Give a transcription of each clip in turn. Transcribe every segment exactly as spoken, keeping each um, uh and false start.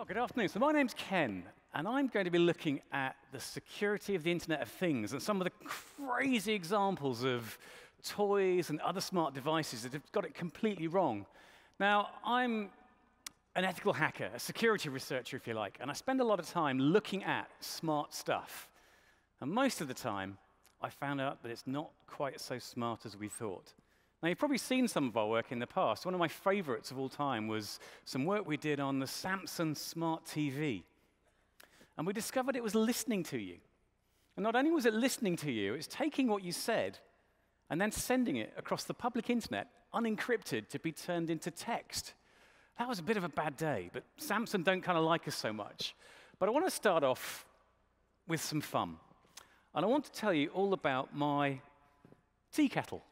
Well, good afternoon. So my name's Ken, and I'm going to be looking at the security of the Internet of Things and some of the crazy examples of toys and other smart devices that have got it completely wrong. Now, I'm an ethical hacker, a security researcher, if you like, and I spend a lot of time looking at smart stuff. And most of the time, I found out that it's not quite so smart as we thought. Now, you've probably seen some of our work in the past. One of my favorites of all time was some work we did on the Samsung Smart T V. And we discovered it was listening to you. And not only was it listening to you, it's taking what you said and then sending it across the public internet, unencrypted, to be turned into text. That was a bit of a bad day, but Samsung don't kind of like us so much. But I want to start off with some fun. And I want to tell you all about my tea kettle.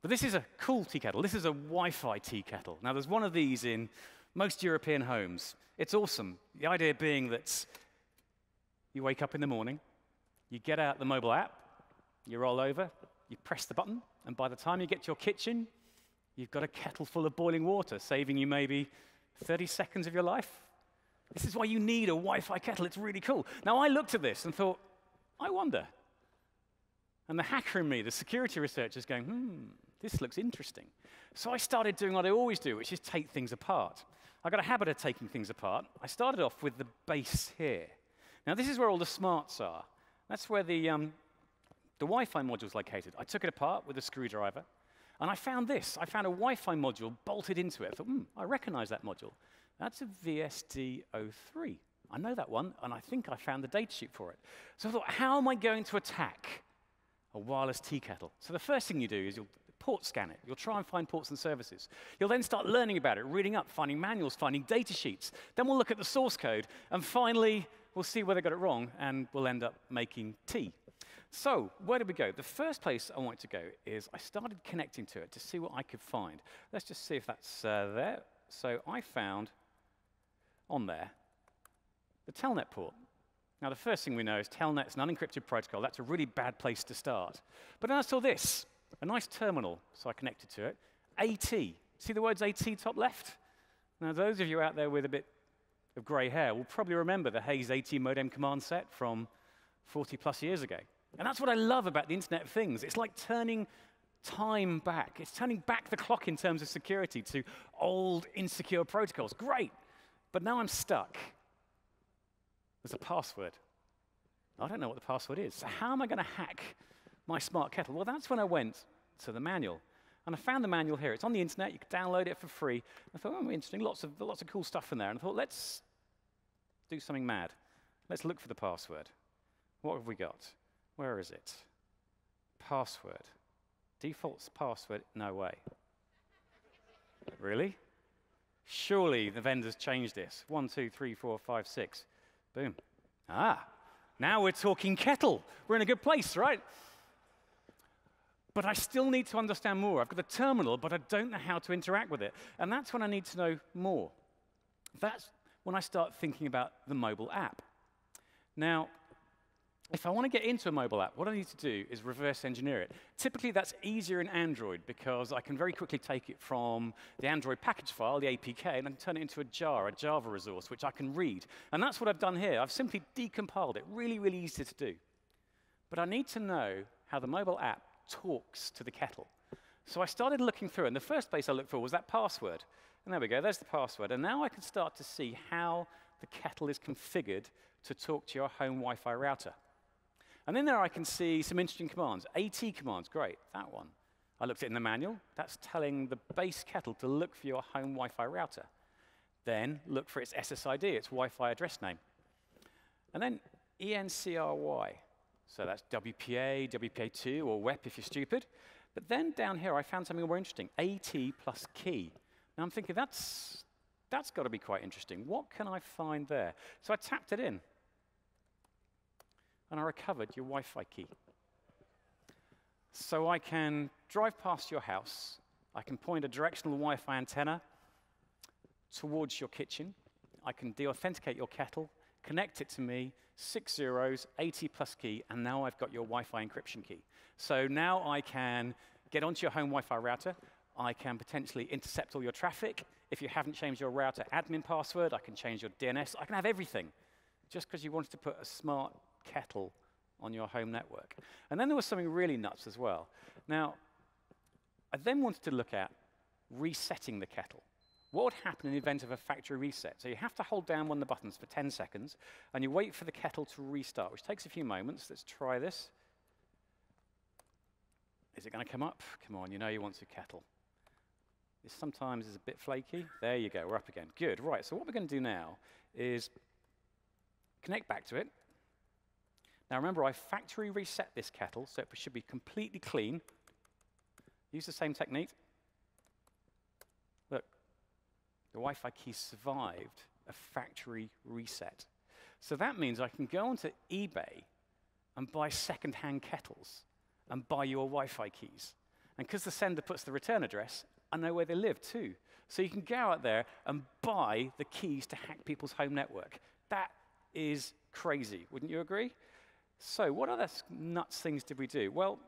But this is a cool tea kettle. This is a Wi-Fi tea kettle. Now, there's one of these in most European homes. It's awesome. The idea being that you wake up in the morning, you get out the mobile app, you roll over, you press the button, and by the time you get to your kitchen, you've got a kettle full of boiling water, saving you maybe thirty seconds of your life. This is why you need a Wi-Fi kettle. It's really cool. Now, I looked at this and thought, I wonder. And the hacker in me, the security researcher, is going, hmm, this looks interesting. So I started doing what I always do, which is take things apart. I got a habit of taking things apart. I started off with the base here. Now, this is where all the smarts are. That's where the, um, the Wi-Fi module is located. I took it apart with a screwdriver. And I found this. I found a Wi-Fi module bolted into it. I thought, hmm, I recognize that module. That's a V S D zero three. I know that one, and I think I found the datasheet for it. So I thought, how am I going to attack a wireless tea kettle? So the first thing you do is you'll port scan it. You'll try and find ports and services. You'll then start learning about it, reading up, finding manuals, finding datasheets. Then we'll look at the source code, and finally, we'll see where they got it wrong, and we'll end up making tea. So, where did we go? The first place I wanted to go is I started connecting to it to see what I could find. Let's just see if that's uh, there. So I found on there the telnet port. Now, the first thing we know is telnet's an unencrypted protocol. That's a really bad place to start. But then I saw this, a nice terminal, so I connected to it. AT. See the words AT top left? Now, those of you out there with a bit of grey hair will probably remember the Hayes AT modem command set from forty plus years ago. And that's what I love about the Internet of Things. It's like turning time back. It's turning back the clock in terms of security to old, insecure protocols. Great. But now I'm stuck. There's a password. I don't know what the password is. So how am I going to hack my smart kettle? Well, that's when I went to the manual. And I found the manual here. It's on the Internet. You can download it for free. I thought, oh, interesting. Lots of, lots of cool stuff in there. And I thought, let's do something mad. Let's look for the password. What have we got? Where is it? Password. Defaults password? No way. Really? Surely the vendors changed this. One, two, three, four, five, six. Boom. Ah, now we're talking kettle. We're in a good place, right? But I still need to understand more. I've got a terminal, but I don't know how to interact with it. And that's when I need to know more. That's when I start thinking about the mobile app. Now, if I want to get into a mobile app, what I need to do is reverse engineer it. Typically, that's easier in Android, because I can very quickly take it from the Android package file, the A P K, and I can turn it into a jar, a Java resource, which I can read. And that's what I've done here. I've simply decompiled it. Really, really easy to do. But I need to know how the mobile app talks to the kettle. So I started looking through, and the first place I looked for was that password. And there we go. There's the password. And now I can start to see how the kettle is configured to talk to your home Wi-Fi router. And in there, I can see some interesting commands. AT commands, great, that one. I looked at it in the manual. That's telling the base kettle to look for your home Wi-Fi router. Then look for its S S I D, its Wi-Fi address name. And then E N C R Y. So that's W P A, W P A two, or W E P if you're stupid. But then down here, I found something more interesting, AT plus key. Now I'm thinking, that's, that's got to be quite interesting. What can I find there? So I tapped it in. And I recovered your Wi-Fi key. So I can drive past your house. I can point a directional Wi-Fi antenna towards your kitchen. I can de-authenticate your kettle, connect it to me, six zeros, eighty plus key, and now I've got your Wi-Fi encryption key. So now I can get onto your home Wi-Fi router. I can potentially intercept all your traffic, If you haven't changed your router admin password, I can change your D N S. I can have everything, just because you wanted to put a smart kettle on your home network. And then there was something really nuts as well. Now, I then wanted to look at resetting the kettle. What would happen in the event of a factory reset? So you have to hold down one of the buttons for ten seconds, and you wait for the kettle to restart, which takes a few moments. Let's try this. Is it going to come up? Come on, you know you want to kettle. This sometimes is a bit flaky. There you go, we're up again. Good, right, so what we're going to do now is connect back to it. Now remember, I factory reset this kettle, so it should be completely clean. Use the same technique. Look, the Wi-Fi key survived a factory reset. So that means I can go onto eBay and buy second-hand kettles and buy your Wi-Fi keys. And because the sender puts the return address, I know where they live too. So you can go out there and buy the keys to hack people's home network. That is crazy, wouldn't you agree? So what other nuts things did we do? Well,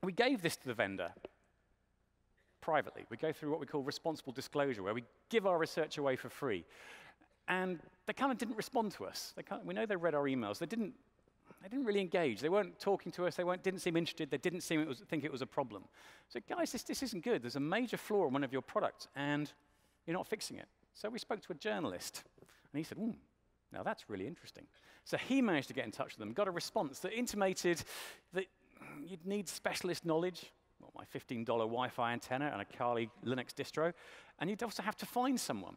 we gave this to the vendor privately. We go through what we call responsible disclosure, where we give our research away for free. And they kind of didn't respond to us. They kind of, we know they read our emails. They didn't, they didn't really engage. They weren't talking to us. They weren't, didn't seem interested. They didn't seem it was, think it was a problem. So guys, this, this isn't good. There's a major flaw in one of your products, and you're not fixing it. So we spoke to a journalist, and he said, hmm. Now, that's really interesting. So he managed to get in touch with them, got a response that intimated that you'd need specialist knowledge, well, my fifteen dollar Wi-Fi antenna and a Kali Linux distro, and you'd also have to find someone.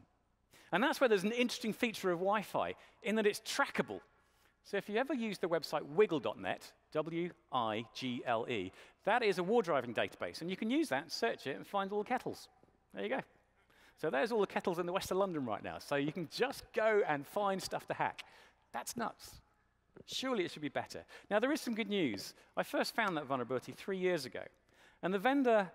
And that's where there's an interesting feature of Wi-Fi, in that it's trackable. So if you ever use the website wiggle dot net, W I G L E, that is a war driving database, and you can use that, search it, and find all the kettles. There you go. So there's all the kettles in the west of London right now. So you can just go and find stuff to hack. That's nuts. Surely it should be better. Now, there is some good news. I first found that vulnerability three years ago. And the vendor,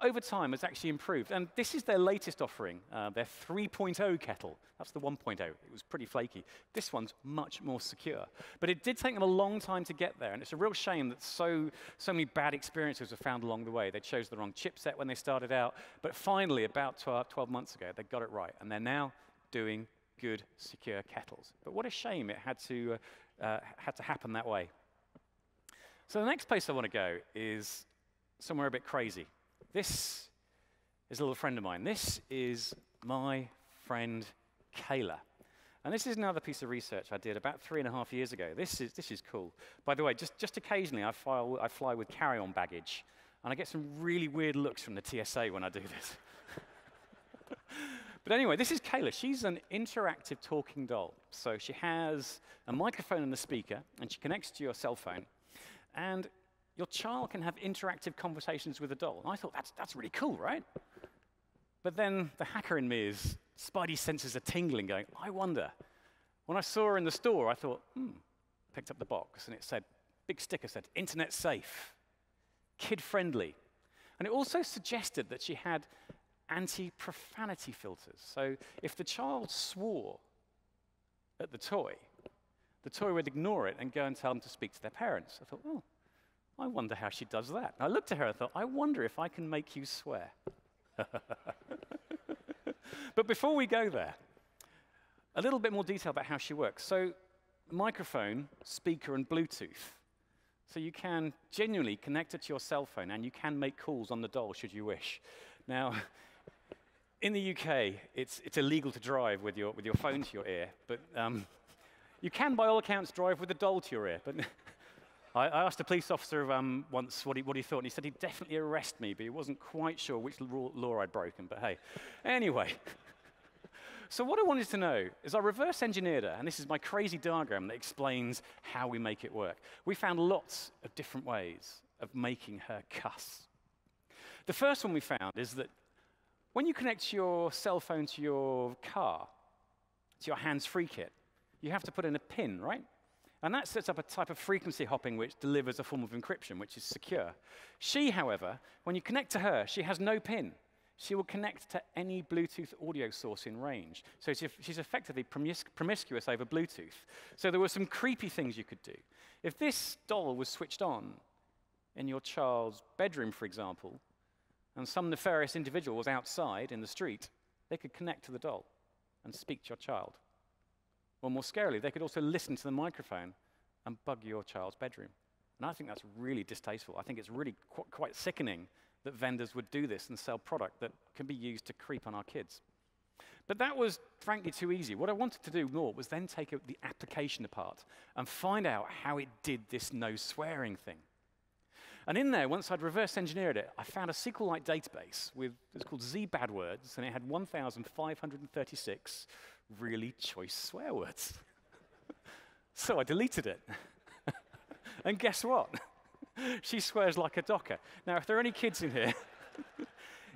over time, has actually improved. And this is their latest offering, uh, their three point oh kettle. That's the one point oh. It was pretty flaky. This one's much more secure. But it did take them a long time to get there. And it's a real shame that so, so many bad experiences were found along the way. They chose the wrong chipset when they started out. But finally, about twelve, twelve months ago, they got it right. And they're now doing good, secure kettles. But what a shame it had to, uh, uh, had to happen that way. So the next place I want to go is somewhere a bit crazy. This is a little friend of mine. This is my friend Cayla. And this is another piece of research I did about three and a half years ago. This is, this is cool. By the way, just, just occasionally I, file, I fly with carry-on baggage, and I get some really weird looks from the T S A when I do this. But anyway, this is Cayla. She's an interactive talking doll. So she has a microphone and a speaker, and she connects to your cell phone. And your child can have interactive conversations with a doll. And I thought, that's, that's really cool, right? But then the hacker in me is, Spidey senses are tingling, going, I wonder. When I saw her in the store, I thought, hmm, picked up the box, and it said, big sticker said, internet safe, kid-friendly. And it also suggested that she had anti-profanity filters. So if the child swore at the toy, the toy would ignore it and go and tell them to speak to their parents. I thought, oh. I wonder how she does that. And I looked at her and thought, I wonder if I can make you swear. But before we go there, a little bit more detail about how she works. So microphone, speaker, and Bluetooth. So you can genuinely connect it to your cell phone, and you can make calls on the doll should you wish. Now, in the U K, it's, it's illegal to drive with your, with your phone to your ear. But um, you can, by all accounts, drive with the doll to your ear. But I asked a police officer um, once what he, what he thought, and he said he'd definitely arrest me, but he wasn't quite sure which law I'd broken, but hey. Anyway, so what I wanted to know is I reverse engineered her, and this is my crazy diagram that explains how we make it work. We found lots of different ways of making her cuss. The first one we found is that when you connect your cell phone to your car, to your hands-free kit, you have to put in a pin, right? And that sets up a type of frequency hopping which delivers a form of encryption, which is secure. She, however, when you connect to her, she has no pin. She will connect to any Bluetooth audio source in range. So she's effectively promiscu promiscuous over Bluetooth. So there were some creepy things you could do. If this doll was switched on in your child's bedroom, for example, and some nefarious individual was outside in the street, they could connect to the doll and speak to your child. Or more scarily, they could also listen to the microphone and bug your child's bedroom. And I think that's really distasteful. I think it's really qu quite sickening that vendors would do this and sell product that can be used to creep on our kids. But that was, frankly, too easy. What I wanted to do more was then take the application apart and find out how it did this no swearing thing. And in there, once I'd reverse engineered it, I found a SQLite database with, it's called zBadwords, and it had one thousand five hundred thirty-six really choice swear words. So I deleted it. And guess what? She swears like a docker. Now, if there are any kids in here,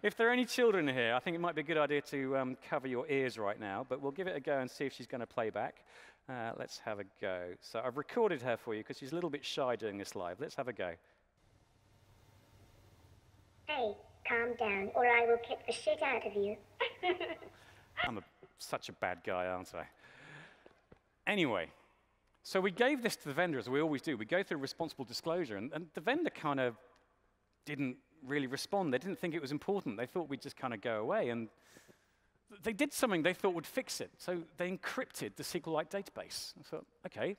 if there are any children here, I think it might be a good idea to um, cover your ears right now, but we'll give it a go and see if she's going to play back. Uh, let's have a go. So I've recorded her for you because she's a little bit shy doing this live. Let's have a go. Hey, calm down, or I will kick the shit out of you. I'm a, such a bad guy, aren't I? Anyway, so we gave this to the vendor, as we always do. We go through responsible disclosure, and, and the vendor kind of didn't really respond. They didn't think it was important. They thought we'd just kind of go away, and they did something they thought would fix it. So they encrypted the SQLite database. I thought, OK,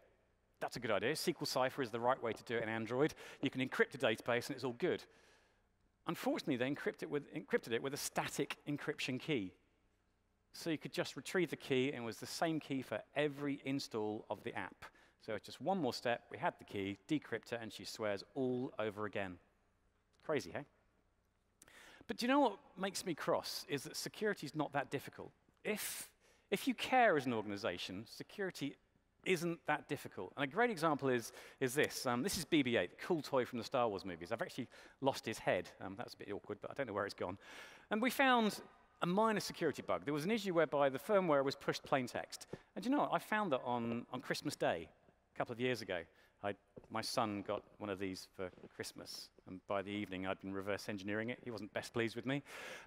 that's a good idea. S Q L Cipher is the right way to do it in Android. You can encrypt a database, and it's all good. Unfortunately, they encrypted it, with, encrypted it with a static encryption key. So you could just retrieve the key, and it was the same key for every install of the app. So it's just one more step. We had the key, decrypt it, and she swears all over again. Crazy, hey? But do you know what makes me cross is that security is not that difficult. If, if you care as an organization, security isn't that difficult. And a great example is, is this. Um, this is B B eight, the cool toy from the Star Wars movies. I've actually lost his head. Um, that's a bit awkward, but I don't know where it's gone. And we found a minor security bug. There was an issue whereby the firmware was pushed plain text. And do you know what? I found that on, on Christmas Day a couple of years ago. I, my son got one of these for Christmas, and by the evening I'd been reverse engineering it. He wasn't best pleased with me.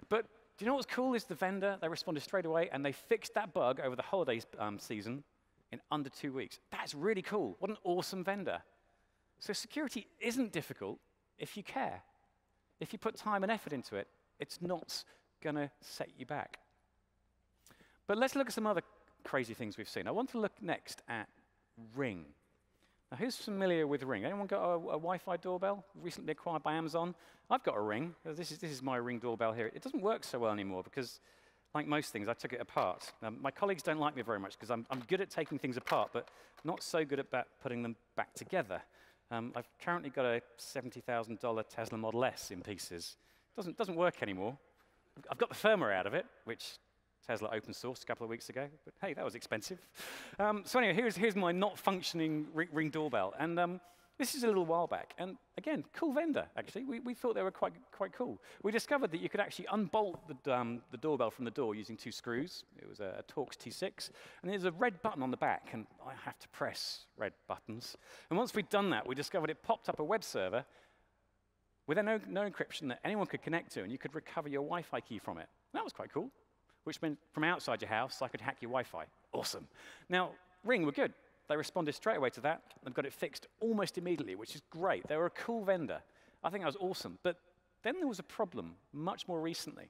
But do you know what's cool is the vendor, they responded straight away, and they fixed that bug over the holidays um, season in under two weeks. That's really cool. What an awesome vendor. So security isn't difficult if you care. If you put time and effort into it, it's not going to set you back. But let's look at some other crazy things we've seen. I want to look next at Ring. Now, who's familiar with Ring? Anyone got a, a Wi-Fi doorbell recently acquired by Amazon? I've got a Ring. This is, this is my Ring doorbell here. It doesn't work so well anymore because, like most things, I took it apart. Now, my colleagues don't like me very much because I'm, I'm good at taking things apart, but not so good at putting them back together. Um, I've currently got a seventy thousand dollar Tesla Model S in pieces. It doesn't, doesn't work anymore. I've got the firmware out of it, which Tesla open sourced a couple of weeks ago, but hey, that was expensive. Um, so anyway, here's, here's my not functioning Ring doorbell, and um, this is a little while back. And again, cool vendor, actually. We, we thought they were quite, quite cool. We discovered that you could actually unbolt the, um, the doorbell from the door using two screws. It was a, a Torx T six, and there's a red button on the back, and I have to press red buttons. And once we'd done that, we discovered it popped up a web server with no, no encryption that anyone could connect to, and you could recover your Wi-Fi key from it. And that was quite cool. Which meant from outside your house, I could hack your Wi-Fi. Awesome. Now, Ring were good. They responded straight away to that and got it fixed almost immediately, which is great. They were a cool vendor. I think that was awesome. But then there was a problem much more recently.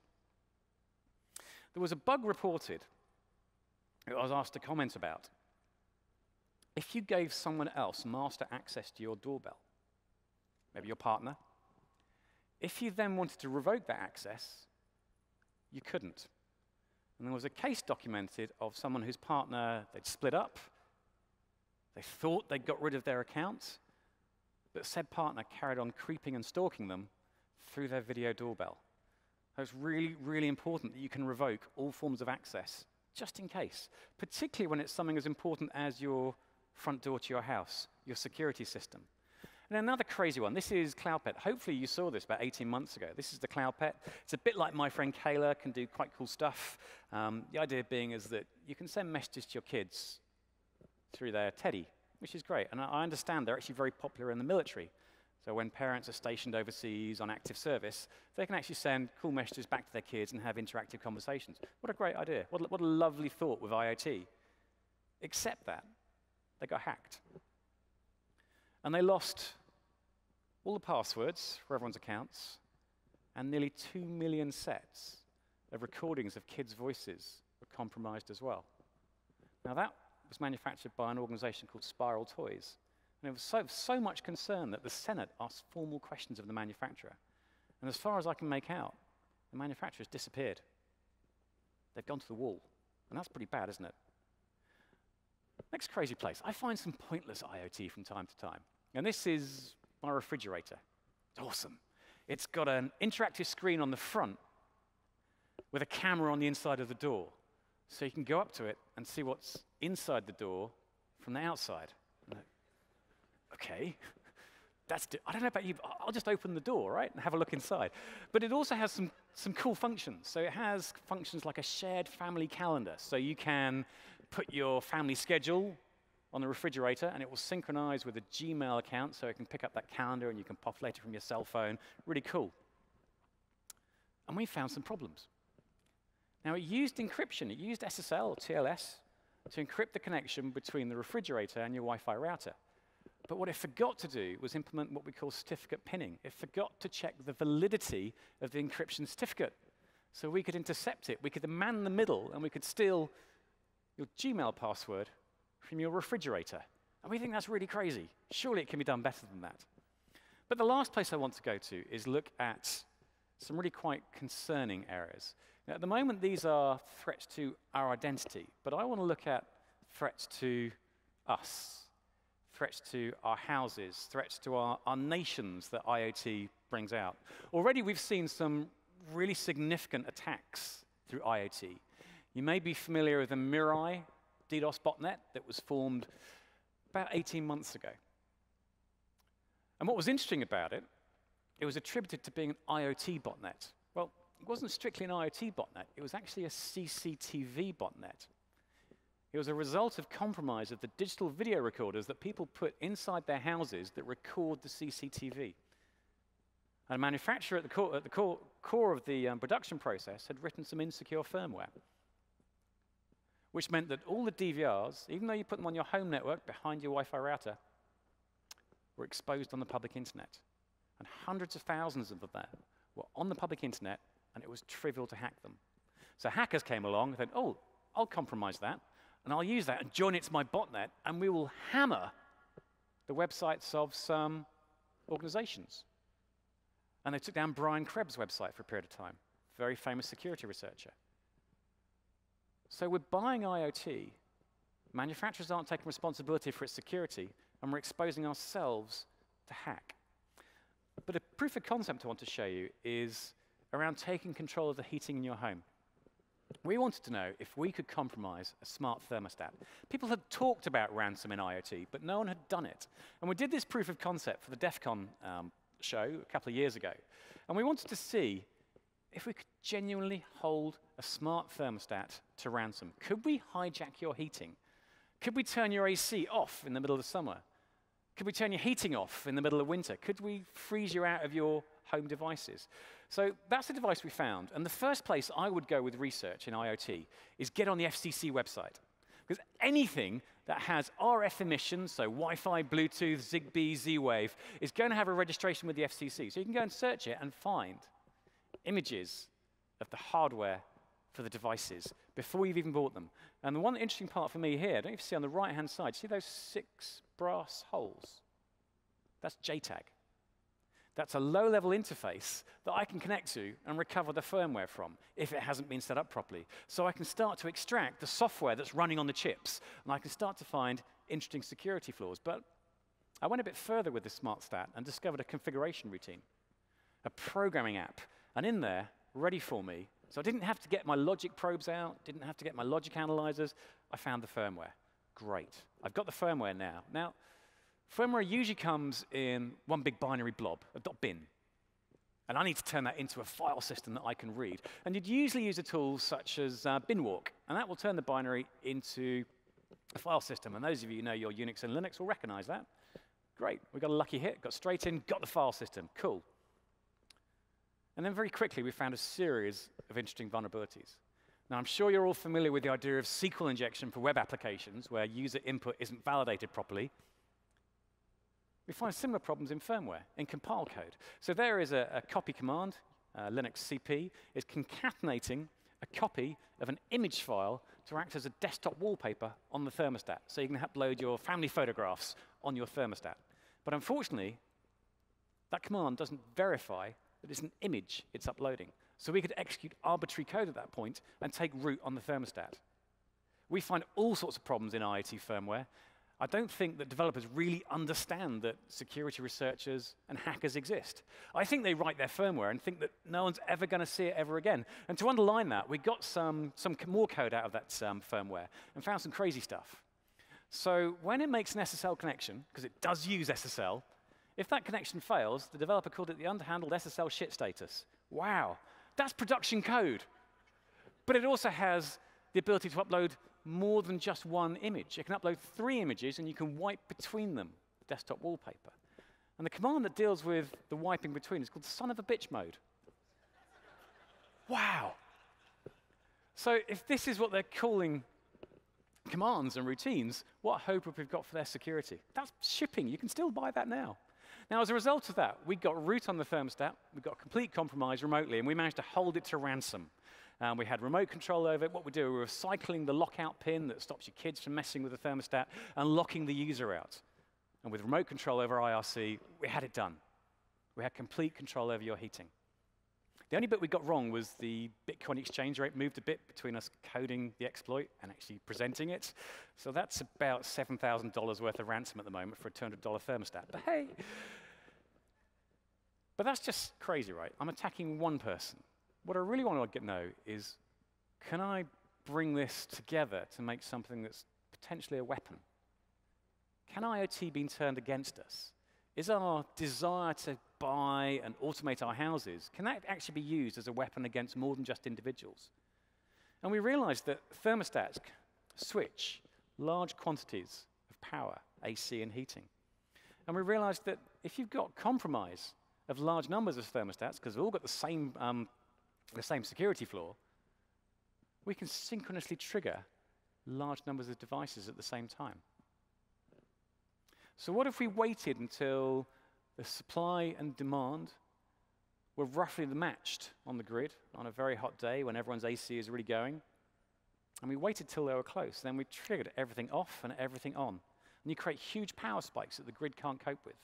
There was a bug reported that I was asked to comment about. If you gave someone else master access to your doorbell, maybe your partner, if you then wanted to revoke that access, you couldn't. And there was a case documented of someone whose partner, they'd split up, they thought they'd got rid of their account, but said partner carried on creeping and stalking them through their video doorbell. So it's really, really important that you can revoke all forms of access, just in case, particularly when it's something as important as your front door to your house, your security system. And another crazy one, this is CloudPet. Hopefully you saw this about eighteen months ago. This is the CloudPet. It's a bit like my friend Cayla, can do quite cool stuff. Um, the idea being is that you can send messages to your kids through their teddy, which is great. And I, I understand they're actually very popular in the military. So when parents are stationed overseas on active service, they can actually send cool messages back to their kids and have interactive conversations. What a great idea. What, what a lovely thought with IoT. Except that they got hacked. And they lost all the passwords for everyone's accounts and nearly two million sets of recordings of kids' voices were compromised as well. Now, that was manufactured by an organization called Spiral Toys. And there was so, so much concern that the Senate asked formal questions of the manufacturer. And as far as I can make out, the manufacturer's disappeared. They've gone to the wall. And that's pretty bad, isn't it? Next crazy place. I find some pointless IoT from time to time. And this is my refrigerator. It's awesome. It's got an interactive screen on the front with a camera on the inside of the door. So you can go up to it and see what's inside the door from the outside. OK, that's I don't know about you, but I'll just open the door, right, and have a look inside. But it also has some, some cool functions. So it has functions like a shared family calendar. So you can put your family schedule on the refrigerator, and it will synchronize with a Gmail account, so it can pick up that calendar, and you can populate it from your cell phone. Really cool. And we found some problems. Now, it used encryption. It used S S L or T L S to encrypt the connection between the refrigerator and your Wi-Fi router. But what it forgot to do was implement what we call certificate pinning. It forgot to check the validity of the encryption certificate. So we could intercept it. We could man the middle, and we could steal your Gmail password from your refrigerator. And we think that's really crazy. Surely it can be done better than that. But the last place I want to go to is look at some really quite concerning areas. Now, at the moment, these are threats to our identity. But I want to look at threats to us, threats to our houses, threats to our, our nations that IoT brings out. Already, we've seen some really significant attacks through IoT. You may be familiar with the Mirai DDoS botnet that was formed about eighteen months ago. And what was interesting about it, it was attributed to being an IoT botnet. Well, it wasn't strictly an IoT botnet. It was actually a C C T V botnet. It was a result of compromise of the digital video recorders that people put inside their houses that record the C C T V. And a manufacturer at the core, at the core, core of the um, production process had written some insecure firmware, which meant that all the D V Rs, even though you put them on your home network behind your Wi-Fi router, were exposed on the public internet. And hundreds of thousands of them were on the public internet, and it was trivial to hack them. So hackers came along and said, oh, I'll compromise that, and I'll use that and join it to my botnet, and we will hammer the websites of some organizations. And they took down Brian Krebs' website for a period of time, very famous security researcher. So we're buying IoT. Manufacturers aren't taking responsibility for its security, and we're exposing ourselves to hack. But a proof of concept I want to show you is around taking control of the heating in your home. We wanted to know if we could compromise a smart thermostat. People had talked about ransom in IoT, but no one had done it. And we did this proof of concept for the DEF CON um, show a couple of years ago. And we wanted to see if we could genuinely hold a smart thermostat to ransom. Could we hijack your heating? Could we turn your A C off in the middle of summer? Could we turn your heating off in the middle of winter? Could we freeze you out of your home devices? So that's the device we found. And the first place I would go with research in IoT is get on the F C C website. Because anything that has R F emissions, so Wi-Fi, Bluetooth, Zigbee, Z-Wave, is going to have a registration with the F C C. So you can go and search it and find images of the hardware for the devices before you've even bought them. And the one interesting part for me here, don't you have to see on the right-hand side, see those six brass holes? That's J TAG. That's a low-level interface that I can connect to and recover the firmware from if it hasn't been set up properly. So I can start to extract the software that's running on the chips, and I can start to find interesting security flaws. But I went a bit further with the smart stat and discovered a configuration routine, a programming app, and in there, ready for me. So I didn't have to get my logic probes out, didn't have to get my logic analyzers. I found the firmware. Great. I've got the firmware now. Now, firmware usually comes in one big binary blob, a .bin. And I need to turn that into a file system that I can read. And you'd usually use a tool such as uh, binwalk, and that will turn the binary into a file system. And those of you who know your Unix and Linux will recognize that. Great. We got a lucky hit, got straight in, got the file system. Cool. And then very quickly, we found a series of interesting vulnerabilities. Now, I'm sure you're all familiar with the idea of S Q L injection for web applications, where user input isn't validated properly. We find similar problems in firmware, in compile code. So there is a, a copy command, uh, Linux C P, is concatenating a copy of an image file to act as a desktop wallpaper on the thermostat. So you can upload your family photographs on your thermostat. But unfortunately, that command doesn't verify that it's an image it's uploading. So we could execute arbitrary code at that point and take root on the thermostat. We find all sorts of problems in I O T firmware. I don't think that developers really understand that security researchers and hackers exist. I think they write their firmware and think that no one's ever going to see it ever again. And to underline that, we got some, some more code out of that um, firmware and found some crazy stuff. So when it makes an S S L connection, because it does use S S L, if that connection fails, the developer called it the underhandled S S L shit status. Wow, that's production code. But it also has the ability to upload more than just one image. It can upload three images, and you can wipe between them, the desktop wallpaper. And the command that deals with the wiping between is called son of a bitch mode. Wow. So if this is what they're calling commands and routines, what hope have we got for their security? That's shipping. You can still buy that now. Now, as a result of that, we got root on the thermostat. We got complete compromise remotely, and we managed to hold it to ransom. Um, we had remote control over it. What we do, we were cycling the lockout pin that stops your kids from messing with the thermostat and locking the user out. And with remote control over I R C, we had it done. We had complete control over your heating. The only bit we got wrong was the Bitcoin exchange rate moved a bit between us coding the exploit and actually presenting it. So that's about seven thousand dollars worth of ransom at the moment for a two hundred dollar thermostat. But hey. But that's just crazy, right? I'm attacking one person. What I really want to know is, can I bring this together to make something that's potentially a weapon? Can I O T be turned against us? Is our desire to buy and automate our houses, can that actually be used as a weapon against more than just individuals? And we realized that thermostats switch large quantities of power, A C and heating. And we realized that if you've got compromise of large numbers of thermostats, because they've all got the same um, the same security flaw, we can synchronously trigger large numbers of devices at the same time. So what if we waited until the supply and demand were roughly matched on the grid on a very hot day when everyone's A C is really going? And we waited till they were close, then we triggered everything off and everything on. And you create huge power spikes that the grid can't cope with.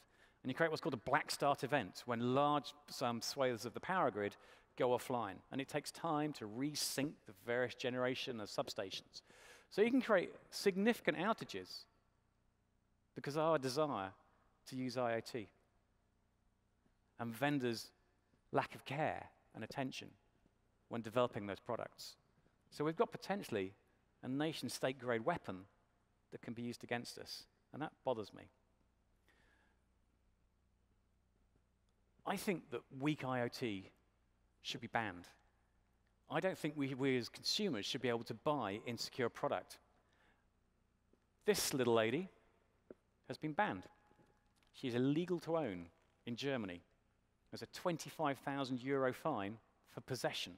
And you create what's called a black start event, when large some swathes of the power grid go offline. And it takes time to resync the various generation of substations. So you can create significant outages because of our desire to use I O T and vendors' lack of care and attention when developing those products. So we've got potentially a nation-state-grade weapon that can be used against us, and that bothers me. I think that weak I O T should be banned. I don't think we, we as consumers should be able to buy insecure product. This little lady has been banned. She's illegal to own in Germany. There's a twenty-five thousand euro fine for possession,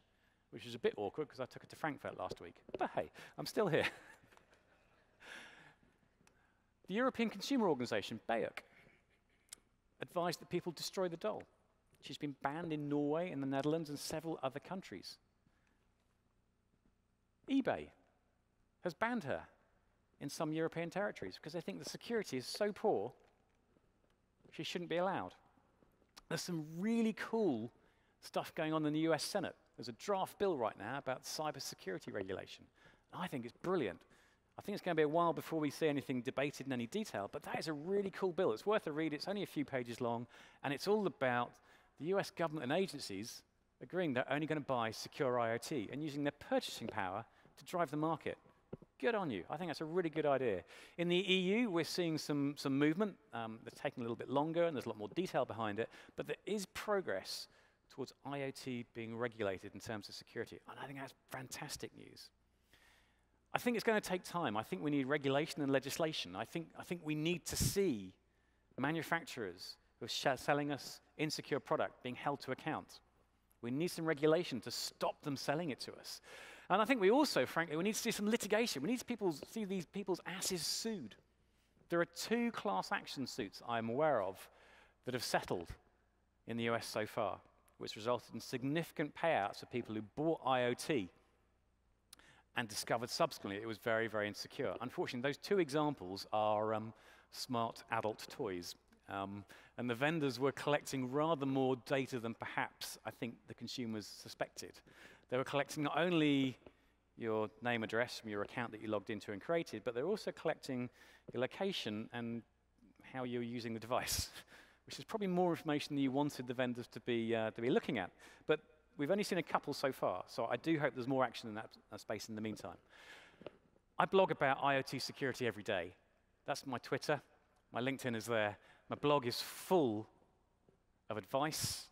which is a bit awkward because I took it to Frankfurt last week. But hey, I'm still here. The European Consumer Organization, B E O C, advised that people destroy the doll. She's been banned in Norway, in the Netherlands, and several other countries. eBay has banned her in some European territories because they think the security is so poor, she shouldn't be allowed. There's some really cool stuff going on in the U S Senate. There's a draft bill right now about cybersecurity regulation. I think it's brilliant. I think it's going to be a while before we see anything debated in any detail, but that is a really cool bill. It's worth a read. It's only a few pages long, and it's all about the U S government and agencies agreeing they're only going to buy secure I O T and using their purchasing power to drive the market. Good on you. I think that's a really good idea. In the E U, we're seeing some, some movement. Um, it's taking a little bit longer, and there's a lot more detail behind it. But there is progress towards I O T being regulated in terms of security. And I think that's fantastic news. I think it's going to take time. I think we need regulation and legislation. I think, I think we need to see manufacturers who are selling us insecure product being held to account. We need some regulation to stop them selling it to us. And I think we also, frankly, we need to see some litigation. We need to people see these people's asses sued. There are two class action suits I'm aware of that have settled in the U S so far, which resulted in significant payouts for people who bought I O T and discovered subsequently it was very, very insecure. Unfortunately, those two examples are um, smart adult toys. Um, and the vendors were collecting rather more data than perhaps I think the consumers suspected. They were collecting not only your name, address from your account that you logged into and created, but they're also collecting your location and how you're using the device, which is probably more information than you wanted the vendors to be, uh, to be looking at. But we've only seen a couple so far, so I do hope there's more action in that uh, space in the meantime. I blog about IoT security every day. That's my Twitter. My LinkedIn is there. My blog is full of advice,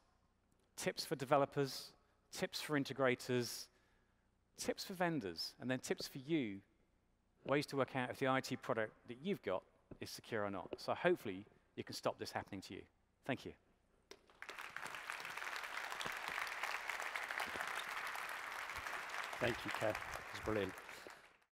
tips for developers, tips for integrators, tips for vendors, and then tips for you, ways to work out if the I T product that you've got is secure or not. So hopefully you can stop this happening to you. Thank you. Thank you, Ken. It's brilliant.